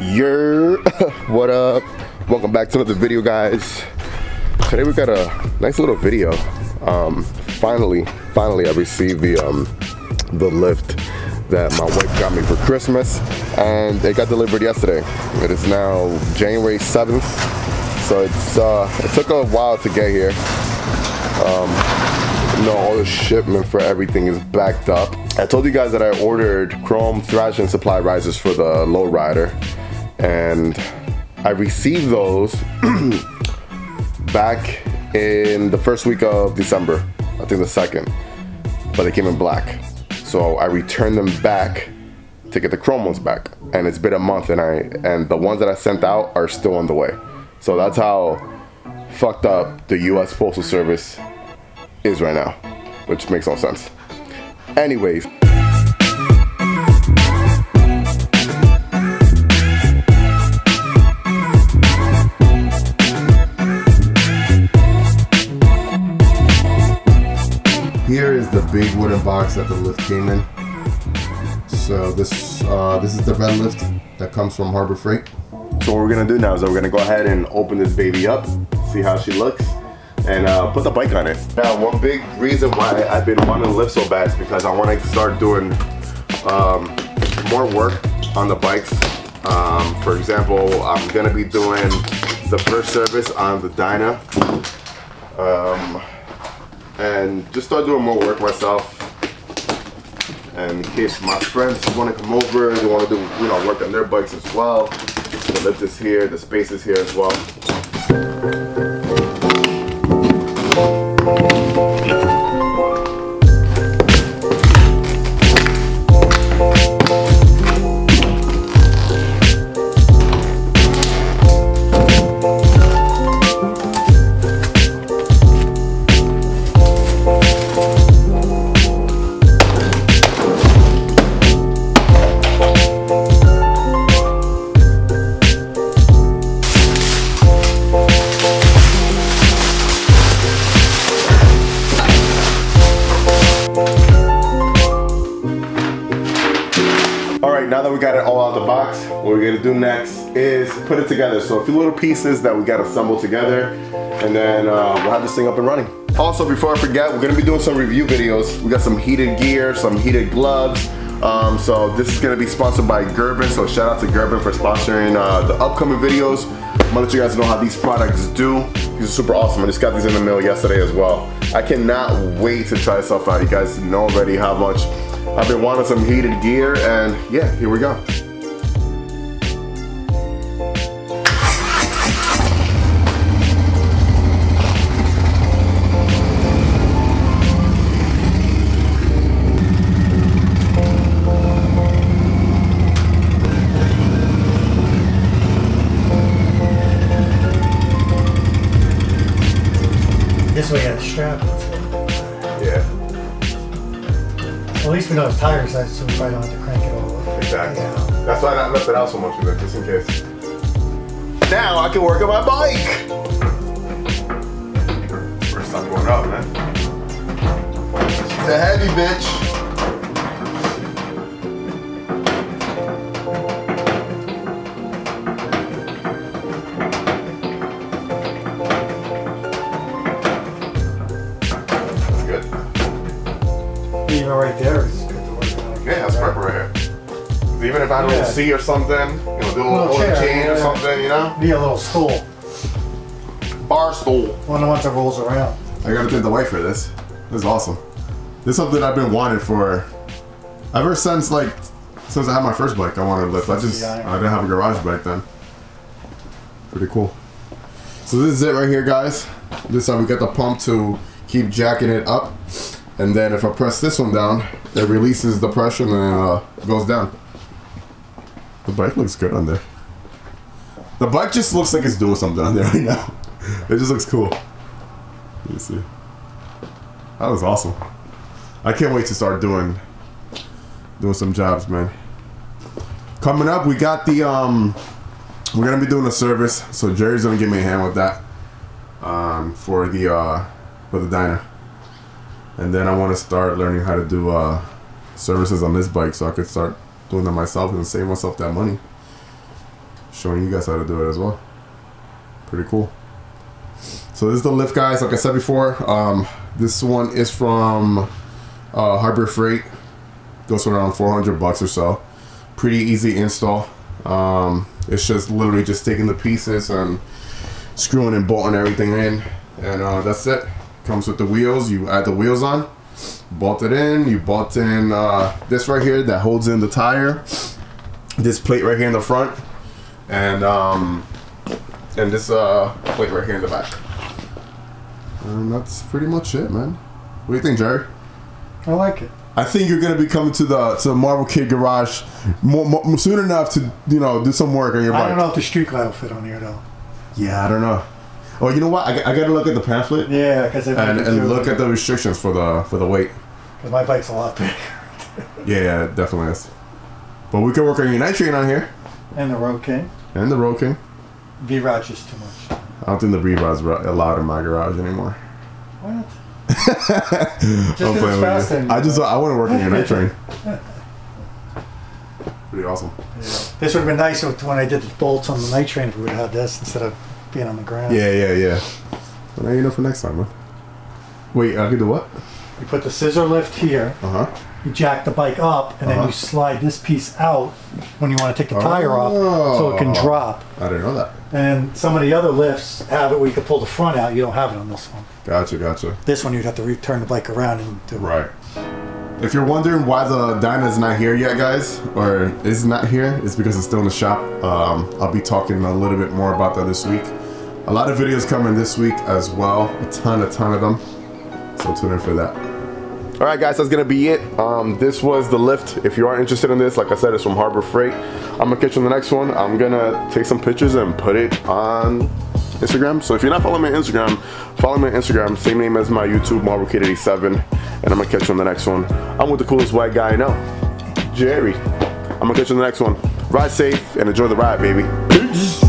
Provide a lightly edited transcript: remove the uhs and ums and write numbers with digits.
Yo, what up? Welcome back to another video, guys. Today we got a nice little video. Finally I received the lift that my wife got me for Christmas, and it got delivered yesterday. It is now January 7th, so it's it took a while to get here. You know, all the shipment for everything is backed up. I told you guys that I ordered chrome thrashing supply risers for the lowrider, and I received those back in the first week of December, I think the second, but they came in black. So I returned them back to get the chrome ones back, and it's been a month, and the ones that I sent out are still on the way. So that's how fucked up the U.S. Postal Service is right now, which makes no sense. Anyways. Here is the big wooden box that the lift came in. So this is the red lift that comes from Harbor Freight. So what we're gonna do now is that we're gonna go ahead and open this baby up, see how she looks, and put the bike on it. Now, one big reason why I've been wanting to lift so bad is because I want to start doing more work on the bikes. For example, I'm gonna be doing the first service on the Dyna. And just start doing more work myself, and in case my friends want to come over, they want to do, you know, work on their bikes as well. The lift is here, the space is here as well. Now that we got it all out of the box, what we're gonna do next is put it together. So a few little pieces that we got assembled together, and then we'll have this thing up and running. Also, before I forget, we're gonna be doing some review videos. We got some heated gear, some heated gloves. So this is gonna be sponsored by Gerbing. So shout out to Gerbing for sponsoring the upcoming videos. I'm gonna let you guys know how these products do. These are super awesome. I just got these in the mail yesterday as well. I cannot wait to try this stuff out. You guys know already how much I've been wanting some heated gear, and yeah, here we go. This way, you got a strap. Yeah. Well, at least we don't have tire size, so we probably don't have to crank it all up. Exactly. Yeah. That's why I left it out so much with it, just in case. Now I can work on my bike! First time going up, man. It's a heavy bitch. That's good. Even right there is good to work on. Yeah, that's perfect right here. Even if I don't see or something, you know, do a little chain or something, you know? Need a little stool. Bar stool. One of the ones that rolls around. I gotta thank the wife for this. This is awesome. This is something I've been wanting for, ever since, like, since I had my first bike, I wanted to lift. I didn't have a garage back then. Pretty cool. So this is it right here, guys. This is how we get the pump to keep jacking it up. And then if I press this one down, it releases the pressure and then it goes down. The bike looks good on there. The bike just looks like it's doing something on there right now. It just looks cool. Let me see. That was awesome. I can't wait to start doing some jobs, man. Coming up, we got the we're gonna be doing a service, so Jerry's gonna give me a hand with that for the Dyna. And then I want to start learning how to do services on this bike so I could start doing that myself and save myself that money. Showing you guys how to do it as well. Pretty cool. So this is the lift, guys. Like I said before, this one is from Harbor Freight. Goes for around $400 or so. Pretty easy install. It's just literally just taking the pieces and screwing and bolting everything in, and that's it. Comes with the wheels. You add the wheels on, bolt it in. You bolt in this right here that holds in the tire, this plate right here in the front, and this plate right here in the back. And that's pretty much it, man. What do you think, Jerry? I like it. I think you're gonna be coming to the Marvel Kid Garage more soon enough to, you know, do some work on your bike. I don't know if the street glide will fit on here though. Yeah, I don't know. Oh, you know what? I gotta look at the pamphlet. Yeah, because and look at the restrictions for the weight. Because my bike's a lot bigger. Yeah, it definitely is. But we could work on your Night Train on here. And the Road King. And the Road King. V-Rod's just too much. I don't think the V-Rod's allowed in my garage anymore. What? Just I want to work on your Night Train. Pretty awesome. Yeah. This would have been nice when I did the bolts on the Night Train if we would have had this instead of being on the ground. Yeah. Well, now you know for next time, man. Wait, I could do what? You put the scissor lift here. You jack the bike up, and then you slide this piece out when you want to take the tire off, so it can drop. I didn't know that. And some of the other lifts have it where you can pull the front out. You don't have it on this one. Gotcha. This one you'd have to return the bike around and do it. Right. If you're wondering why the Dyna is not here yet, guys, or is not here, it's because it's still in the shop. I'll be talking a little bit more about that this week. A lot of videos coming this week as well. A ton of them. So tune in for that. All right, guys, that's gonna be it. This was the lift. If you are interested in this, like I said, it's from Harbor Freight. I'm gonna catch you on the next one. I'm gonna take some pictures and put it on Instagram. So if you're not following me on Instagram, follow me on Instagram. Same name as my YouTube, MarvelKid87. And I'm gonna catch you on the next one. I'm with the coolest white guy I know, Jerry. I'm gonna catch you on the next one. Ride safe and enjoy the ride, baby. Peace.